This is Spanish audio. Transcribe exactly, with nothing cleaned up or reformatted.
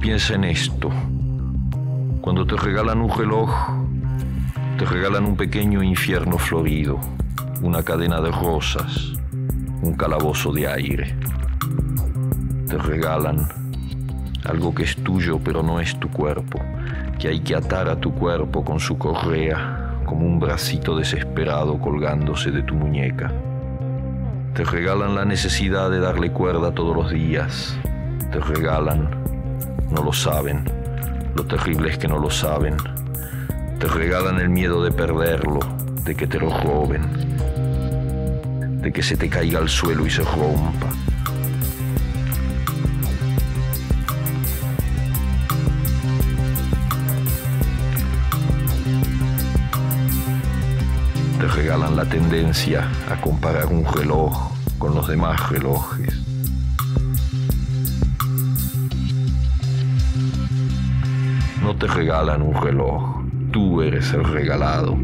Piensa en esto. Cuando te regalan un reloj, te regalan un pequeño infierno florido, una cadena de rosas, un calabozo de aire. Te regalan algo que es tuyo pero no es tu cuerpo, que hay que atar a tu cuerpo con su correa, como un bracito desesperado colgándose de tu muñeca. Te regalan la necesidad de darle cuerda todos los días. Te regalan, no lo saben, lo terrible es que no lo saben. Te regalan el miedo de perderlo, de que te lo roben, de que se te caiga al suelo y se rompa. Te regalan la tendencia a comparar un reloj con los demás relojes. No te regalan un reloj, tú eres el regalado.